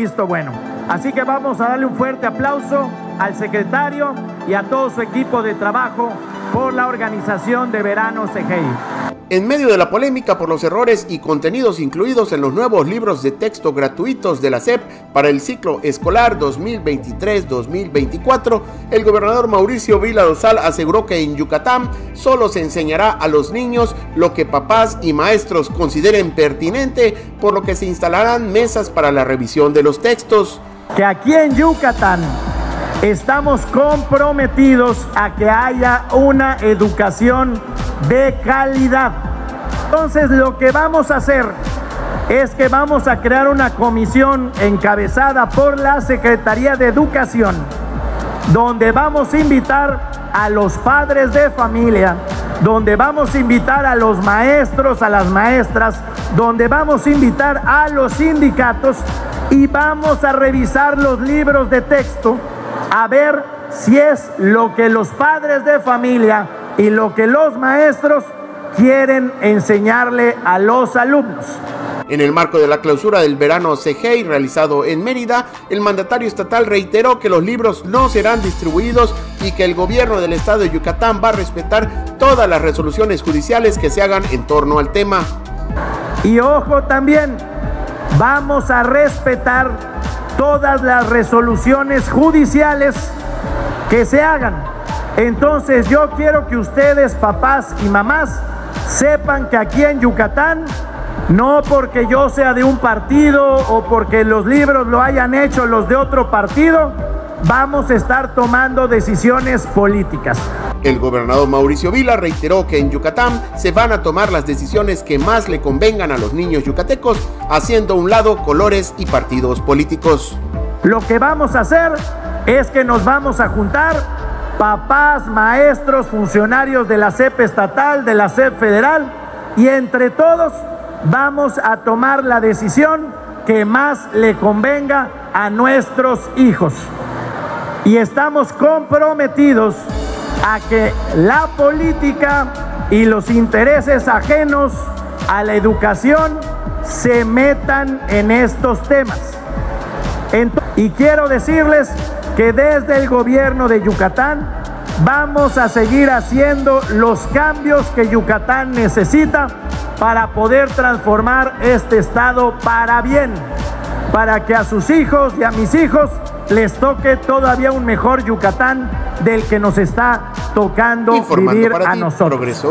Listo, bueno. Así que vamos a darle un fuerte aplauso al secretario y a todo su equipo de trabajo por la organización de Verano CGI. En medio de la polémica por los errores y contenidos incluidos en los nuevos libros de texto gratuitos de la SEP para el ciclo escolar 2023-2024, el gobernador Mauricio Vila Dosal aseguró que en Yucatán solo se enseñará a los niños lo que papás y maestros consideren pertinente, por lo que se instalarán mesas para la revisión de los textos. Que aquí en Yucatán estamos comprometidos a que haya una educación de calidad. Entonces, lo que vamos a hacer es que vamos a crear una comisión encabezada por la Secretaría de Educación, donde vamos a invitar a los padres de familia, donde vamos a invitar a los maestros, a las maestras, donde vamos a invitar a los sindicatos y vamos a revisar los libros de texto a ver si es lo que los padres de familia y lo que los maestros quieren enseñarle a los alumnos. En el marco de la clausura del verano CGI realizado en Mérida, el mandatario estatal reiteró que los libros no serán distribuidos y que el gobierno del estado de Yucatán va a respetar todas las resoluciones judiciales que se hagan en torno al tema. Y ojo también, vamos a respetar todas las resoluciones judiciales que se hagan. Entonces yo quiero que ustedes, papás y mamás, sepan que aquí en Yucatán, no porque yo sea de un partido o porque los libros lo hayan hecho los de otro partido, vamos a estar tomando decisiones políticas. El gobernador Mauricio Vila reiteró que en Yucatán se van a tomar las decisiones que más le convengan a los niños yucatecos, haciendo a un lado colores y partidos políticos. Lo que vamos a hacer es que nos vamos a juntar papás, maestros, funcionarios de la SEP estatal, de la SEP federal, y entre todos vamos a tomar la decisión que más le convenga a nuestros hijos. Y estamos comprometidos a que la política y los intereses ajenos a la educación se metan en estos temas. Y quiero decirles que desde el gobierno de Yucatán vamos a seguir haciendo los cambios que Yucatán necesita para poder transformar este estado para bien, para que a sus hijos y a mis hijos les toque todavía un mejor Yucatán del que nos está tocando vivir a nosotros.